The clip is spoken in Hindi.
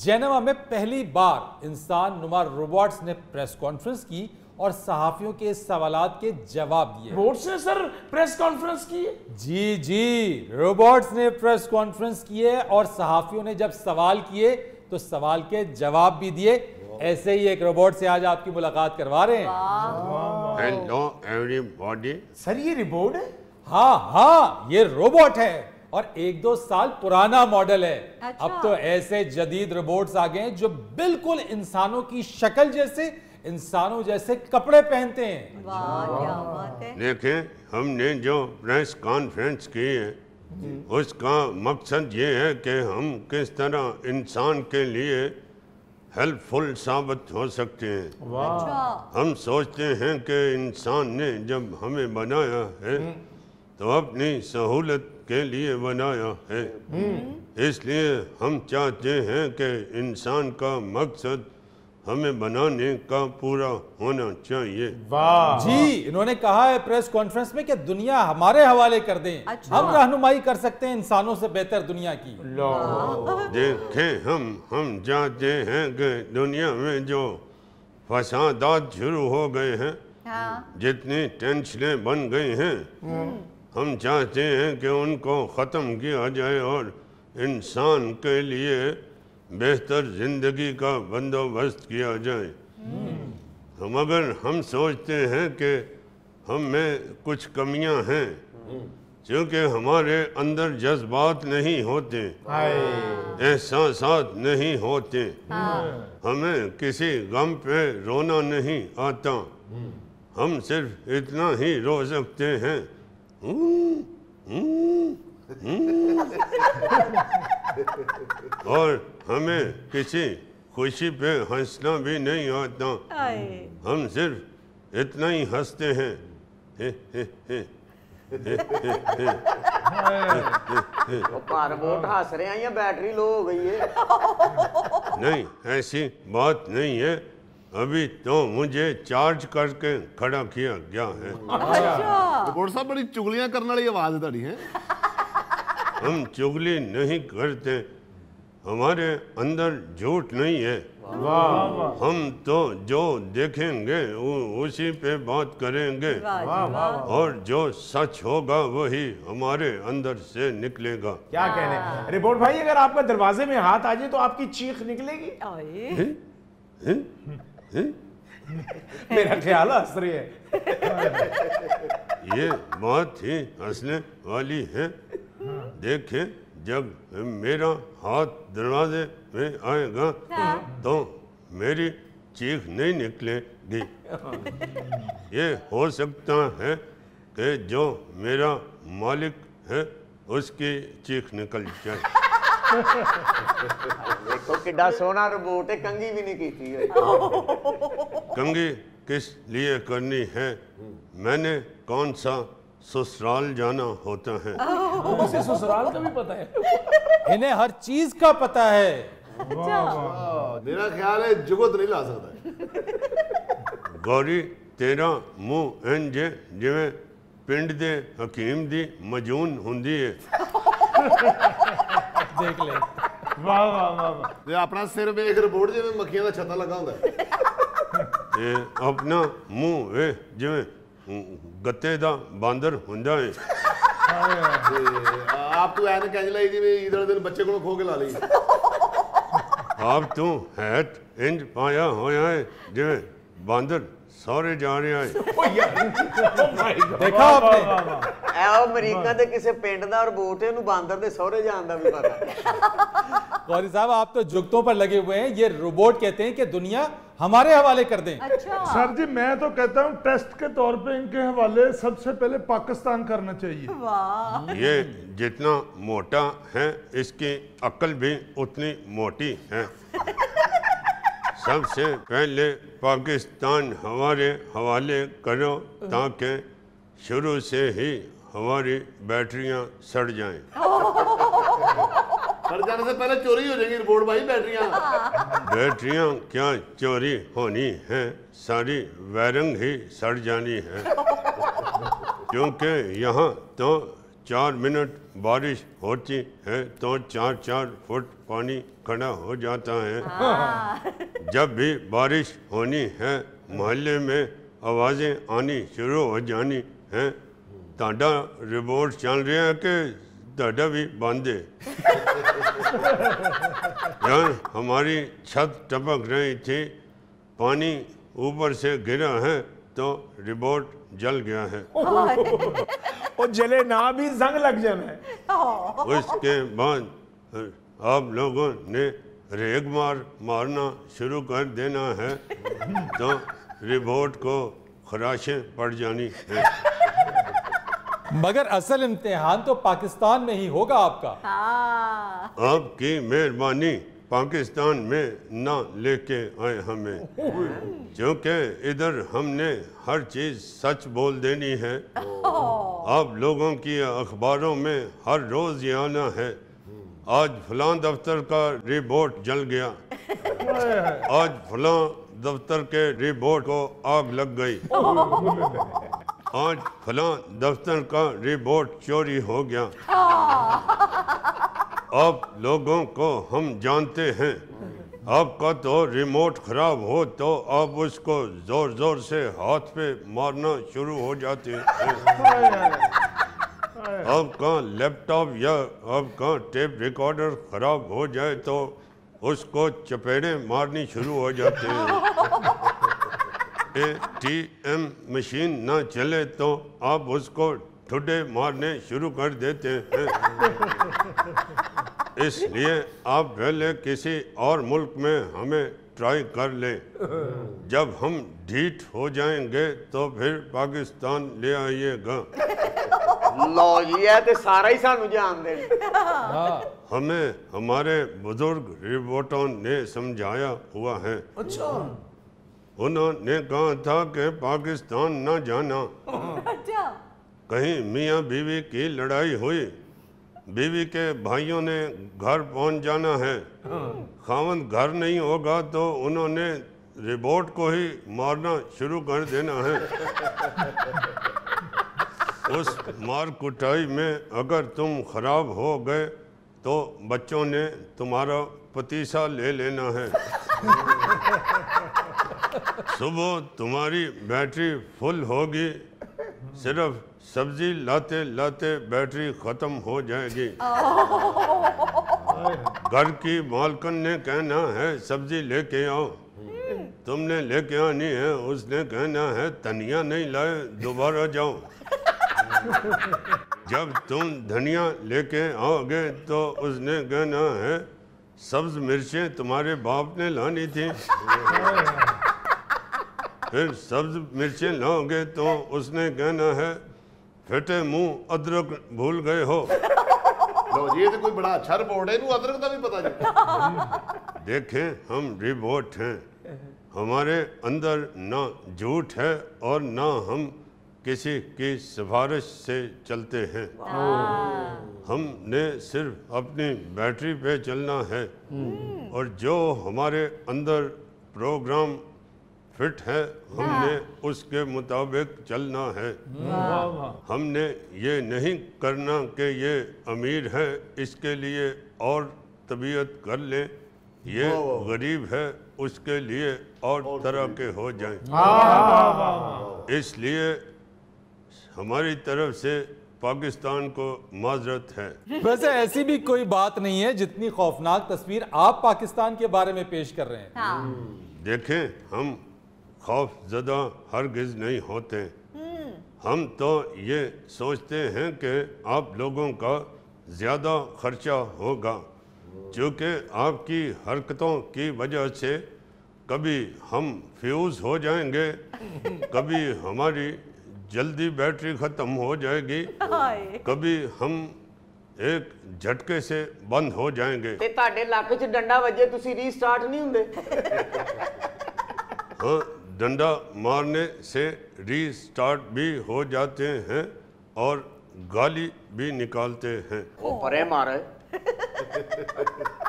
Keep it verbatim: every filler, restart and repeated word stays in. जेनेवा में पहली बार इंसान नुमा रोबोट्स ने प्रेस कॉन्फ्रेंस की और सहाफियों के सवालात के जवाब दिए। रोबोट्स ने सर प्रेस कॉन्फ्रेंस की? जी जी, रोबोट्स ने प्रेस कॉन्फ्रेंस किए और सहाफियों ने जब सवाल किए तो सवाल के जवाब भी दिए। ऐसे ही एक रोबोट से आज आपकी मुलाकात करवा रहे हैं। Hello everybody. सर ये रोबोट है? हाँ हाँ, ये रोबोट है और एक दो साल पुराना मॉडल है। अच्छा। अब तो ऐसे जदीद रोबोट्स आ गए हैं जो बिल्कुल इंसानों की शक्ल जैसे, इंसानों जैसे कपड़े पहनते हैं। वाह क्या बात है। देखें, हमने जो प्रेस कॉन्फ्रेंस की है उसका मकसद ये है कि हम किस तरह इंसान के लिए हेल्पफुल साबित हो सकते हैं। अच्छा। हम सोचते हैं कि इंसान ने जब हमें बनाया है तो अपनी सहूलत के लिए बनाया है, इसलिए हम चाहते हैं कि इंसान का मकसद हमें बनाने का पूरा होना चाहिए। वाह जी, इन्होंने कहा है प्रेस कॉन्फ्रेंस में कि दुनिया हमारे हवाले कर दें। अच्छा। हम रहनुमाई कर सकते हैं इंसानों से बेहतर दुनिया की। देखें, हम हम चाहते हैं कि दुनिया में जो फसादात शुरू हो गए हैं, हाँ। जितनी टेंशनें बन गई हैं, हम चाहते हैं कि उनको ख़त्म किया जाए और इंसान के लिए बेहतर ज़िंदगी का बंदोबस्त किया जाए। मगर हम सोचते हैं कि हम में कुछ कमियां हैं, क्योंकि हमारे अंदर जज्बात नहीं होते, एहसासात नहीं होते, हमें किसी गम पे रोना नहीं आता। हम सिर्फ इतना ही रो सकते हैं, और हमें किसी खुशी पे हंसना भी नहीं आता। हम सिर्फ इतना ही हंसते हैं, हे हे हे हे हे। रोबोट हंस रहे हैं या बैटरी लो हो गई है? नहीं, ऐसी बात नहीं है। अभी तो मुझे चार्ज करके खड़ा किया गया है। डॉक्टर साहब बड़ी चुगलियां करने वाली आवाज दाड़ी है। हम चुगली नहीं करते, हमारे अंदर झूठ नहीं है। वाह। हम तो जो देखेंगे उसी पे बात करेंगे। वाह। और जो सच होगा वही हमारे अंदर से निकलेगा। क्या कहने रिपोर्ट भाई, अगर आपका दरवाजे में हाथ आ जाए तो आपकी चीख निकलेगी? है? है? मेरा ख्याल हंस रही है। ये बात ही हंसने वाली है। देखे, जब मेरा हाथ दरवाजे में आएगा तो मेरी चीख नहीं निकलेगी। ये हो सकता है कि जो मेरा मालिक है उसकी चीख निकल जाए। देखो किड्डा सोना रोबोट है, कंगी भी नहीं की थी। कंगी किस लिए करनी है? मैंने कौन सा ससुराल जाना होता है? उसे ससुराल का भी पता है, इन्हें हर चीज का पता है। अच्छा। मेरा ख्याल है जुगत नहीं ला सकता। गौरी तेरा मुंह इंज जिवें पिंड दे हकीम दी मजून हुंदी है। देख ले। वाह वाह वाह। ये अपना सिर में एक रोबोट जिवें मक्खियां दा छत्ता लगा हुंदा है। ये अपना मुंह वे जिवें गत्ते दा बांदर हुंदा है। आप तो ऐन कंज लाई दी वे इधर दिन बच्चे कोलों खो के ला लई। आप तो हैट इंज पाया होया है जिवें बांदर सारे जा रहे हैं। देखा आपने? अमरीका दे किसे पिंड दा रोबोट है, उन्हें बांदर दे सौरे जान दा भी पता। गौरी साहब आप तो जुगतों पर लगे हुए हैं। ये रोबोट कहते हैं कि दुनिया हमारे हवाले कर दें। अच्छा। सर जी मैं तो कहता हूँ टेस्ट के तौर पे इनके हवाले सबसे पहले पाकिस्तान करना चाहिए। वाह। ये जितना मोटा है इसकी अक्ल भी उतनी मोटी है। सबसे पहले पाकिस्तान हमारे हवाले करो ताकि शुरू से ही हमारी बैटरियां सड़ जाएं। सड़ जाने से पहले चोरी हो जाएगी रिपोर्ट भाई बैटरियां। बैटरियां क्या चोरी होनी है, सारी वायरिंग ही सड़ जानी है। क्योंकि यहाँ तो चार मिनट बारिश होती है तो चार चार फुट पानी खड़ा हो जाता है। हाँ। जब भी बारिश होनी है मोहल्ले में आवाज़ें आनी शुरू हो जानी हैं, ताडा रिपोर्ट चल रहा है कि ताडा भी बांधे। यार हमारी छत टपक रही थी, पानी ऊपर से गिरा है तो रिबोट जल गया है। और जले ना भी जंग लग जाए। उसके बाद आप लोगों ने रेग मार मारना शुरू कर देना है तो रिबोट को खराशें पड़ जानी है। मगर असल इम्तिहान तो पाकिस्तान में ही होगा आपका। आपकी मेहरबानी पाकिस्तान में ना लेके आए हमें, क्योंकि इधर हमने हर चीज़ सच बोल देनी है। आप लोगों की अखबारों में हर रोज़ ये आना है, आज फलां दफ्तर का रिपोर्ट जल गया, आज फलां दफ्तर के रिपोर्ट को आग लग गई, आज फलां दफ्तर का रिपोर्ट चोरी हो गया। आप लोगों को हम जानते हैं, आपका तो रिमोट खराब हो तो आप उसको जोर जोर से हाथ पे मारना शुरू हो जाते हैं। आपका लैपटॉप या आपका टेप रिकॉर्डर खराब हो जाए तो उसको चपेड़े मारनी शुरू हो जाते हैं। एटीएम मशीन ना चले तो आप उसको ठुड्डे मारने शुरू कर देते हैं। इसलिए आप पहले किसी और मुल्क में हमें ट्राई कर लें, जब हम ढीठ हो जाएंगे तो फिर पाकिस्तान ले आइएगा। लो ये तो सारा ही सानू जान दे। हमें हमारे बुजुर्ग रिपोर्टरों ने समझाया हुआ है। अच्छा। उन्होंने कहा था कि पाकिस्तान ना जाना। अच्छा। कहीं मियाँ बीवी की लड़ाई हुई, बीवी के भाइयों ने घर पहुंच जाना है, खावंद घर नहीं होगा तो उन्होंने रिपोर्ट को ही मारना शुरू कर देना है। उस मार कुटाई में अगर तुम खराब हो गए तो बच्चों ने तुम्हारा पतीसा ले लेना है। सुबह तुम्हारी बैटरी फुल होगी, सिर्फ सब्जी लाते लाते बैटरी खत्म हो जाएगी। घर की मालकन ने कहना है सब्जी लेके आओ, तुमने लेके आनी है, उसने कहना है धनिया नहीं लाए दोबारा जाओ। जब तुम धनिया लेके आओगे तो उसने कहना है सब्ज मिर्चें तुम्हारे बाप ने लानी थी। फिर सब्ज मिर्चें लाओगे तो उसने कहना है फिटे मुंह अदरक भूल गए हो। ये तो कोई बड़ा अच्छा रिपोर्ट है, अदरक का भी पता नहीं। देखें हम रिपोर्ट हैं, हमारे अंदर ना झूठ है और ना हम किसी की सिफारिश से चलते हैं। हमने सिर्फ अपनी बैटरी पे चलना है और जो हमारे अंदर प्रोग्राम फिट है हमने उसके मुताबिक चलना है। हमने ये नहीं करना कि ये अमीर है इसके लिए और तबीयत कर ले, ये गरीब है उसके लिए और तरह के हो जाएं। इसलिए हमारी तरफ से पाकिस्तान को माजरत है। वैसे ऐसी भी कोई बात नहीं है जितनी खौफनाक तस्वीर आप पाकिस्तान के बारे में पेश कर रहे हैं। हाँ। देखें हम खौफ ज़दा हरगिज़ नहीं होते, हम तो ये सोचते हैं कि आप लोगों का ज़्यादा खर्चा होगा, क्योंकि आपकी हरकतों की वजह से कभी हम फ्यूज़ हो जाएंगे, कभी हमारी जल्दी बैटरी ख़त्म हो जाएगी, कभी हम एक झटके से बंद हो जाएंगे। ते ताड़े लाके च डंडा वजे तुसी रीस्टार्ट नहीं हुंदे। हाँ, डंडा मारने से रीस्टार्ट भी हो जाते हैं और गाली भी निकालते हैं। ओ परे मारे।